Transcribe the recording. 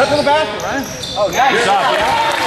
Time for the bathroom, right? Oh, nice. Good job, yeah.